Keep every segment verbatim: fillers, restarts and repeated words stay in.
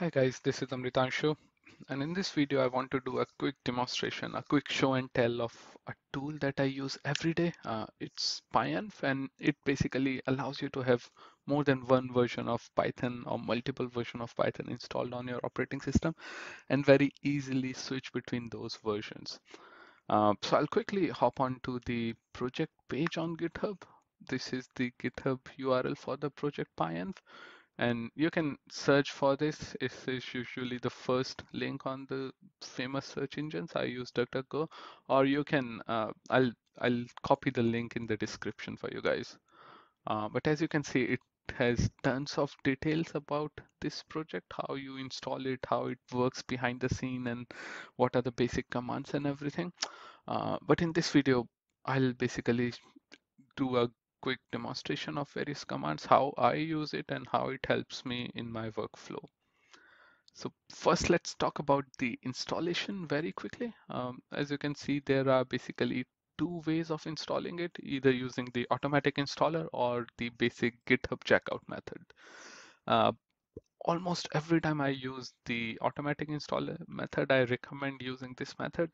Hi guys, this is Amritanshu, and in this video I want to do a quick demonstration, a quick show and tell of a tool that I use every day. Uh, it's PyEnv, and it basically allows you to have more than one version of Python or multiple version of Python installed on your operating system and very easily switch between those versions. Uh, so I'll quickly hop onto the project page on GitHub. This is the GitHub U R L for the project PyEnv. And you can search for this. This is usually the first link on the famous search engines. I use DuckDuckGo, or you can, uh, I'll, I'll copy the link in the description for you guys. Uh, but as you can see, it has tons of details about this project, how you install it, how it works behind the scene, and what are the basic commands and everything. Uh, but in this video, I'll basically do a quick demonstration of various commands, how I use it and how it helps me in my workflow. So first, let's talk about the installation very quickly. Um, as you can see, there are basically two ways of installing it, either using the automatic installer or the basic GitHub checkout method. Uh, almost every time I use the automatic installer method, I recommend using this method.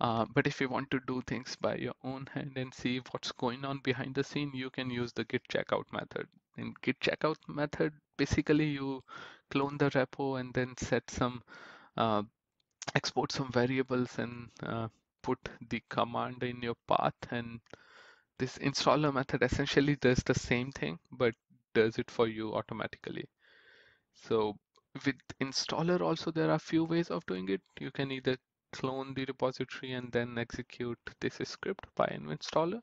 Uh, but if you want to do things by your own hand and see what's going on behind the scene, you can use the git checkout method. In git checkout method, basically you clone the repo and then set some, uh, export some variables and uh, put the command in your path. And this installer method essentially does the same thing, but does it for you automatically. So with installer also, there are a few ways of doing it. You can either clone the repository and then execute this script PyEnv installer,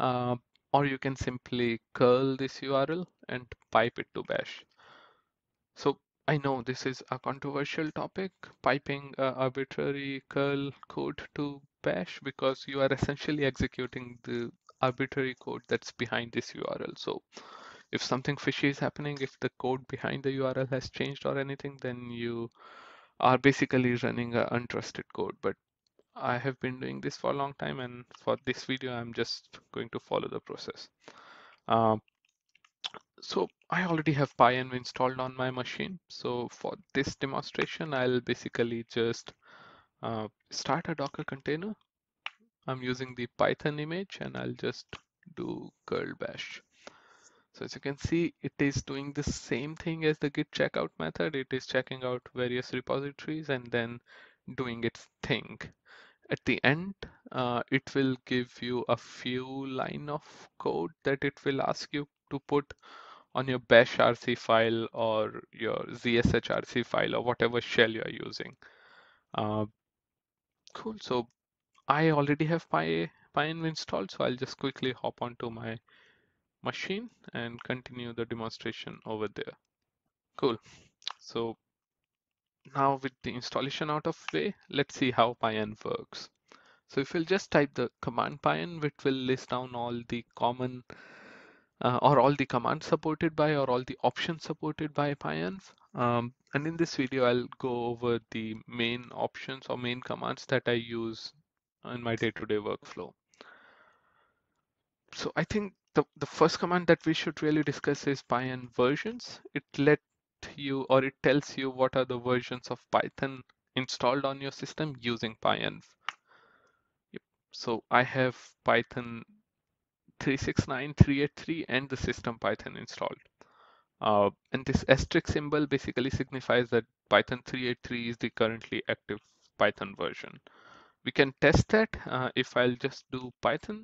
uh, or you can simply curl this U R L and pipe it to bash. So I know this is a controversial topic, piping uh, arbitrary curl code to bash, because you are essentially executing the arbitrary code that's behind this U R L. So if something fishy is happening, if the code behind the U R L has changed or anything, then you are basically running an untrusted code. But I have been doing this for a long time, and for this video, I'm just going to follow the process. Uh, so I already have PyEnv installed on my machine. So for this demonstration, I'll basically just uh, start a Docker container. I'm using the Python image, and I'll just do curl bash. So as you can see, it is doing the same thing as the git checkout method. It is checking out various repositories and then doing its thing. At the end, uh, it will give you a few lines of code that it will ask you to put on your bash R C file or your zsh R C file or whatever shell you are using. Uh, cool. So I already have Py, PyEnv installed, so I'll just quickly hop onto my machine and continue the demonstration over there. Cool. So now with the installation out of way, let's see how PyEnv works. So if you'll just type the command PyEnv, it will list down all the common uh, or all the commands supported by or all the options supported by PyEnv. Um, and in this video, I'll go over the main options or main commands that I use in my day-to-day workflow. So I think The, the first command that we should really discuss is PyEnv versions. It let you, or it tells you what are the versions of Python installed on your system using PyEnv. Yep. So I have Python three six nine, three eight three, and the system Python installed. Uh, and this asterisk symbol basically signifies that Python three eight three is the currently active Python version. We can test that uh, if I'll just do Python.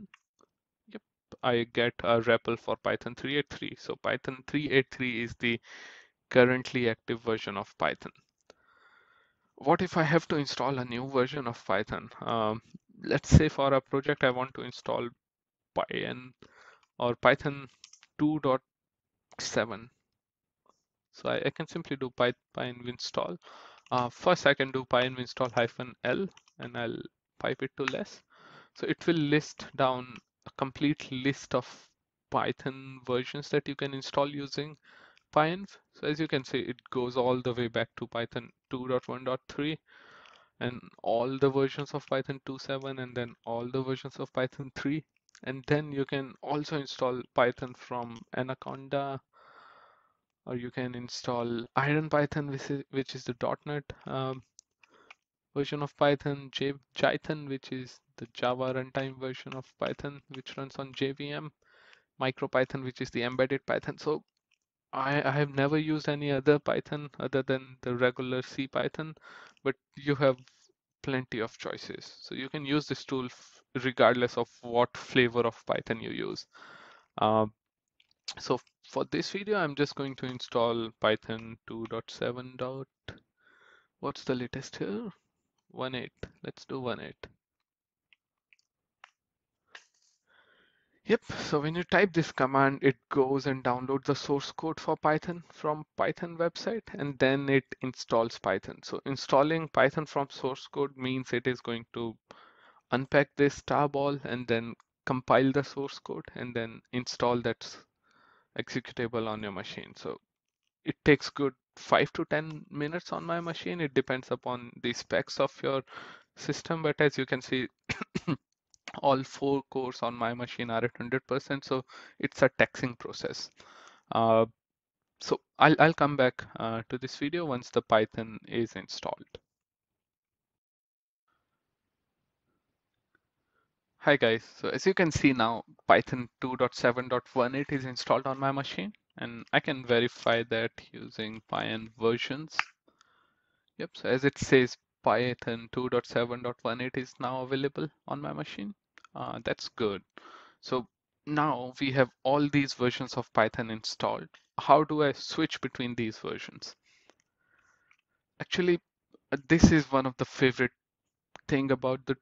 I get a REPL for Python three eight three. So Python three eight three is the currently active version of Python. What if I have to install a new version of Python? Um, let's say for a project, I want to install PyEnv or Python two point seven. So I, I can simply do py, PyEnv install. Uh, first, I can do PyEnv install hyphen L, and I'll pipe it to less. So it will list down a complete list of Python versions that you can install using PyEnv. So as you can see, it goes all the way back to Python two point one point three and all the versions of Python two point seven and then all the versions of Python three. And then you can also install Python from Anaconda or you can install Iron Python, which is the .NET um, version of Python, Jython, which is the Java runtime version of Python, which runs on J V M, MicroPython, which is the embedded Python. So I, I have never used any other Python other than the regular CPython, but you have plenty of choices. So you can use this tool regardless of what flavor of Python you use. Uh, so for this video, I'm just going to install Python two point seven. What's the latest here? one point eight. Let's do one point eight. Yep, so when you type this command, it goes and downloads the source code for Python from Python website, and then it installs Python. So installing Python from source code means it is going to unpack this tarball and then compile the source code and then install that executable on your machine. So it takes good five to ten minutes on my machine. It depends upon the specs of your system, but as you can see, all four cores on my machine are at one hundred percent, so it's a taxing process. Uh, so I'll, I'll come back uh, to this video once the Python is installed. Hi guys, so as you can see now, Python two point seven point eighteen is installed on my machine, and I can verify that using PyEnv versions. Yep, so as it says, Python two point seven point eighteen is now available on my machine. Uh, that's good. So now we have all these versions of Python installed. How do I switch between these versions? Actually, this is one of the favorite thing about the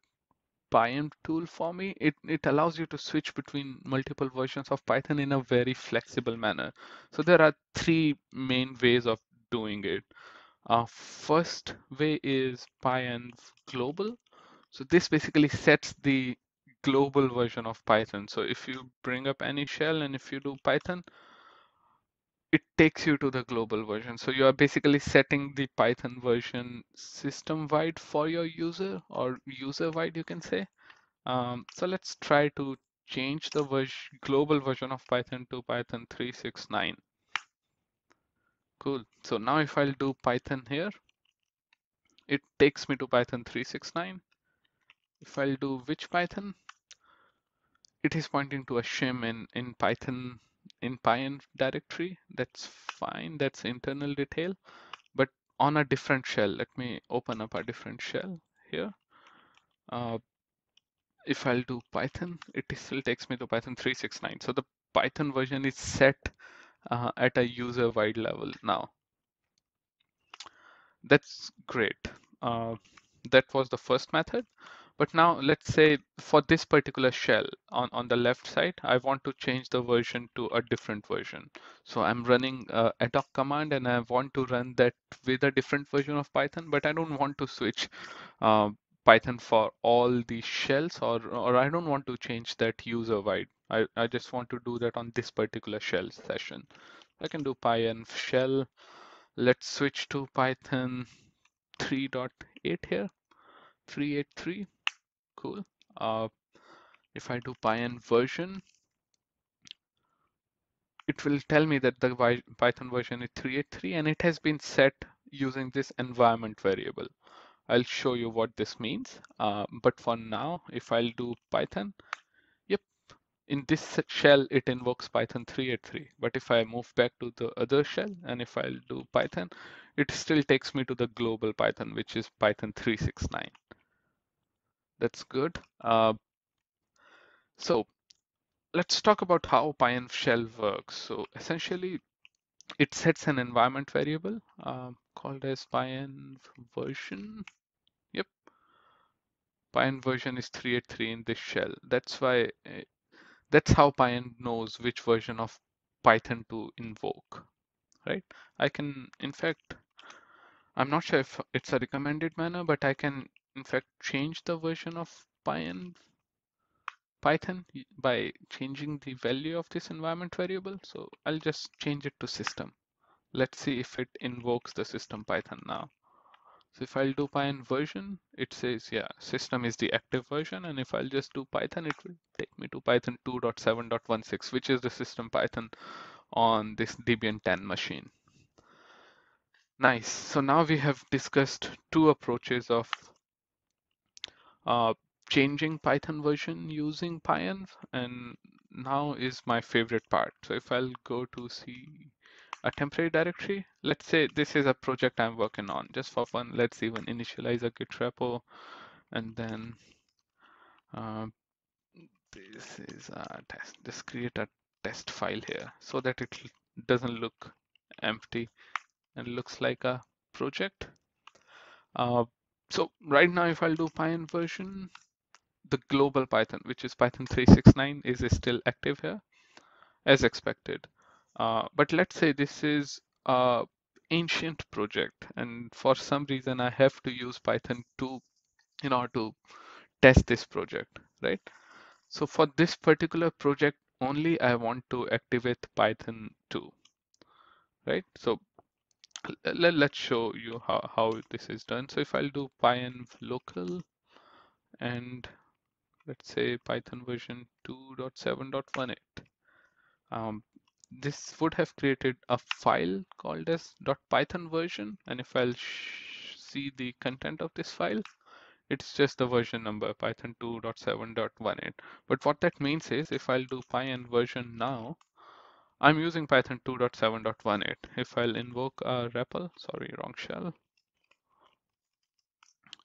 PyEnv tool for me. It, it allows you to switch between multiple versions of Python in a very flexible manner. So there are three main ways of doing it. Our uh, first way is PyEnv global. So this basically sets the global version of Python. So if you bring up any shell and if you do Python, it takes you to the global version. So you are basically setting the Python version system-wide for your user, or user-wide, you can say. Um, so let's try to change the version, global version of Python to Python three point six nine. Cool. So now if I'll do Python here, it takes me to Python three point six nine. If I'll do which Python, it is pointing to a shim in, in Python, in PyEnv directory. That's fine. That's internal detail, but on a different shell. Let me open up a different shell here. Uh, if I'll do Python, it still takes me to Python three point six nine. So the Python version is set Uh, at a user-wide level now. That's great. Uh, that was the first method. But now let's say for this particular shell on, on the left side, I want to change the version to a different version. So I'm running a ad hoc command and I want to run that with a different version of Python, but I don't want to switch uh, Python for all these shells, or, or I don't want to change that user-wide. I, I just want to do that on this particular shell session. I can do PyEnv shell. Let's switch to Python three point eight here, three point eight three. Cool. Uh, if I do PyEnv version, it will tell me that the Python version is three point eight three and it has been set using this environment variable. I'll show you what this means. Uh, but for now, if I'll do Python, in this shell, it invokes Python three point eight three. But if I move back to the other shell, and if I'll do Python, it still takes me to the global Python, which is Python three point six nine. That's good. Uh, so let's talk about how PyEnv shell works. So essentially, it sets an environment variable uh, called as PyEnv version. Yep. PyEnv version is three point eight three in this shell. That's why. Uh, That's how PyEnv knows which version of Python to invoke, right? I can, in fact, I'm not sure if it's a recommended manner, but I can, in fact, change the version of PyEnv Python by changing the value of this environment variable. So I'll just change it to system. Let's see if it invokes the system Python now. So if I'll do PyEnv version, it says, yeah, system is the active version. And if I'll just do Python, it will take me to Python two point seven point one six, which is the system Python on this Debian ten machine. Nice. So now we have discussed two approaches of uh, changing Python version using PyEnv, and now is my favorite part. So if I'll go to see a temporary directory, let's say this is a project I'm working on just for fun. Let's even initialize a Git repo, and then uh, this is a test. Just create a test file here so that it doesn't look empty and looks like a project. Uh, so right now, if I'll do PyEnv version, the global Python, which is Python three six nine, is still active here as expected. Uh, but let's say this is an ancient project, and for some reason I have to use Python two in order to test this project, right? So for this particular project only, I want to activate Python two, right? So let's show you how, how this is done. So if I'll do PyEnv local and let's say Python version two point seven point eighteen, um, this would have created a file called as .python version, and if I'll sh see the content of this file, it's just the version number, Python two point seven point eighteen. But what that means is, if I'll do PyEnv version now, I'm using Python two point seven point eighteen. If I'll invoke a REPL, sorry, wrong shell,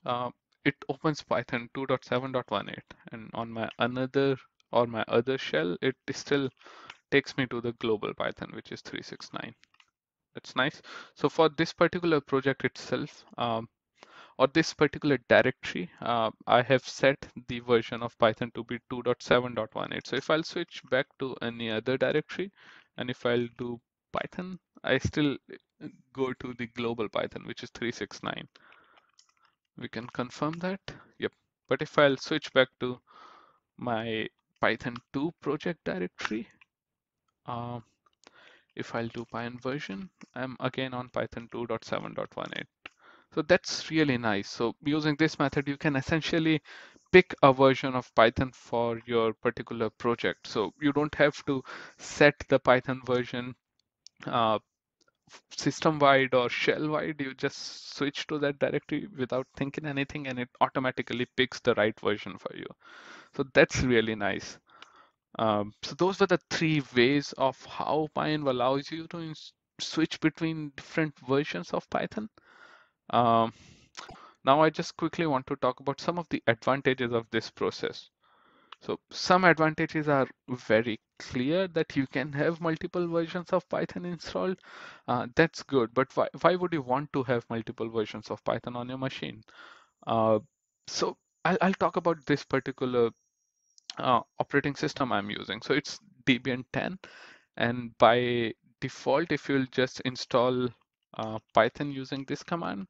uh, it opens Python two point seven point eighteen, and on my another or my other shell, it is still takes me to the global Python, which is three six nine. That's nice. So for this particular project itself, um, or this particular directory, uh, I have set the version of Python to be two point seven point eighteen. So if I'll switch back to any other directory, and if I'll do Python, I still go to the global Python, which is three six nine. We can confirm that. Yep. But if I'll switch back to my Python two project directory, Uh, if I'll do PyEnv version, I'm again on Python two point seven point eighteen. So that's really nice. So using this method, you can essentially pick a version of Python for your particular project. So you don't have to set the Python version uh, system-wide or shell-wide. You just switch to that directory without thinking anything, and it automatically picks the right version for you. So that's really nice. Um, so those were the three ways of how PyEnv allows you to switch between different versions of Python. Um, now I just quickly want to talk about some of the advantages of this process. So some advantages are very clear, that you can have multiple versions of Python installed. Uh, that's good, but why, why would you want to have multiple versions of Python on your machine? Uh, so I'll, I'll talk about this particular Uh, operating system I'm using. So it's Debian ten, and by default, if you'll just install uh, Python using this command,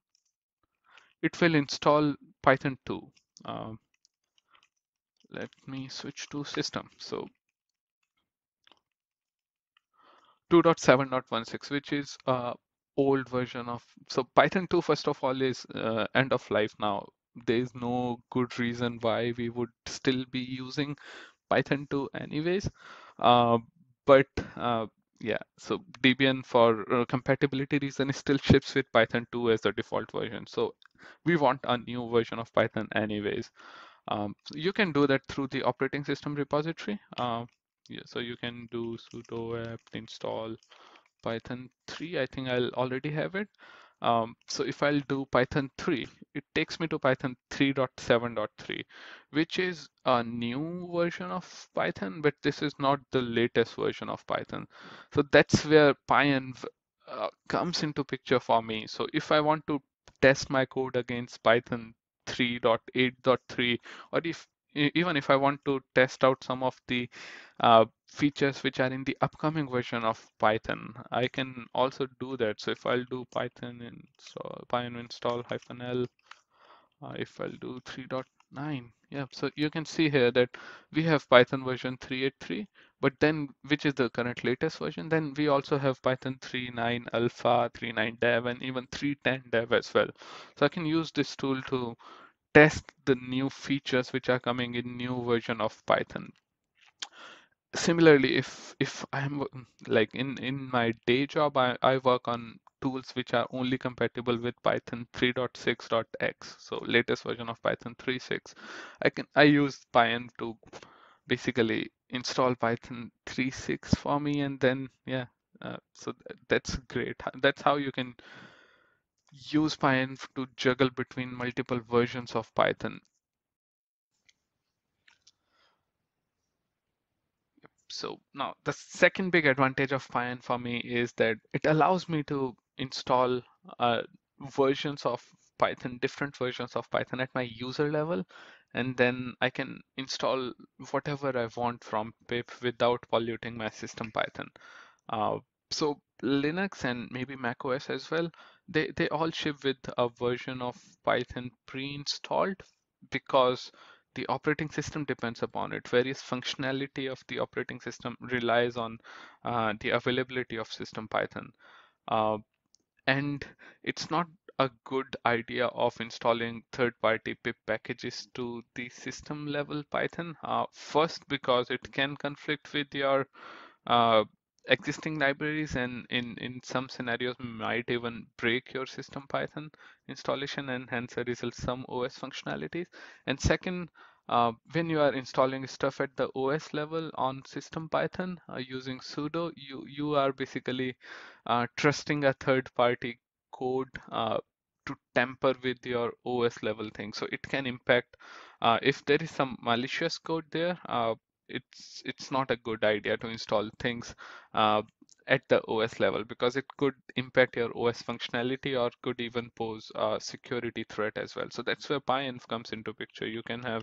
it will install Python two. Uh, let me switch to system. So two point seven point sixteen, which is uh, old version of, so Python two, first of all, is uh, end of life now. There is no good reason why we would still be using Python two anyways. Uh, but uh, yeah, so Debian for uh, compatibility reason still ships with Python two as the default version. So we want a new version of Python anyways. Um, so you can do that through the operating system repository. Uh, yeah, so you can do sudo apt install Python three. I think I'll already have it. Um, so if I'll do Python three, it takes me to Python three point seven point three, which is a new version of Python, but this is not the latest version of Python. So that's where PyEnv uh, comes into picture for me. So if I want to test my code against Python three point eight point three, or if even if I want to test out some of the uh, features which are in the upcoming version of Python, I can also do that. So if I'll do Python install, PyEnv install hyphen L, uh, if I'll do three point nine, yeah. So you can see here that we have Python version three point eight three, but then, which is the current latest version, then we also have Python three point nine alpha, three point nine dev, and even three point ten dev as well. So I can use this tool to test the new features which are coming in new version of Python. similarly, if if I'm like in in my day job, I, I work on tools which are only compatible with Python three point six point x, so latest version of Python three point six. I can I use PyEnv to basically install Python three point six for me, and then yeah, uh, so th that's great. That's how you can use PyEnv to juggle between multiple versions of Python. So now the second big advantage of PyEnv for me is that it allows me to install uh, versions of Python, different versions of Python at my user level, and then I can install whatever I want from pip without polluting my system Python. Uh, so Linux and maybe macOS as well, they, they all ship with a version of Python pre-installed because the operating system depends upon it. Various functionality of the operating system relies on uh, the availability of system Python. Uh, and it's not a good idea of installing third-party pip packages to the system level Python. Uh, first, because it can conflict with your uh, existing libraries, and in, in some scenarios might even break your system Python installation and hence a result some O S functionalities. And second, uh, when you are installing stuff at the O S level on system Python uh, using sudo, you, you are basically uh, trusting a third party code uh, to tamper with your O S level thing. So it can impact, uh, if there is some malicious code there, uh, it's it's not a good idea to install things uh, at the O S level, because it could impact your O S functionality or could even pose a security threat as well. So that's where PyEnv comes into picture. You can have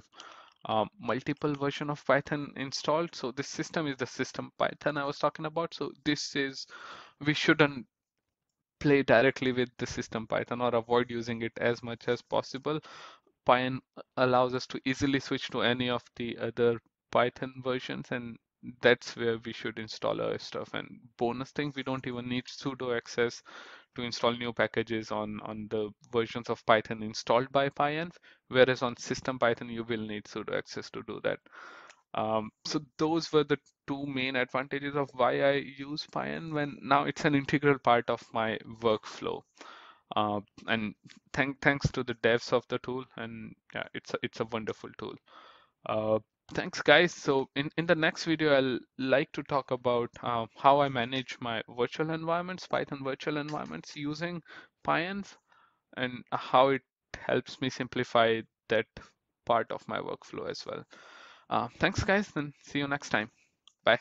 um, multiple version of Python installed. So this system is the system Python I was talking about. So this is, we shouldn't play directly with the system Python or avoid using it as much as possible. PyEnv allows us to easily switch to any of the other Python versions, and that's where we should install our stuff. And bonus thing, we don't even need sudo access to install new packages on on the versions of Python installed by PyEnv, whereas on system Python you will need sudo access to do that. Um, so those were the two main advantages of why I use PyEnv, when now it's an integral part of my workflow. Uh, and thank thanks to the devs of the tool, and yeah, it's a, it's a wonderful tool. Uh, Thanks guys. So in, in the next video, I'll like to talk about uh, how I manage my virtual environments, Python virtual environments using PyEnv, and how it helps me simplify that part of my workflow as well. Uh, thanks guys, and see you next time. Bye.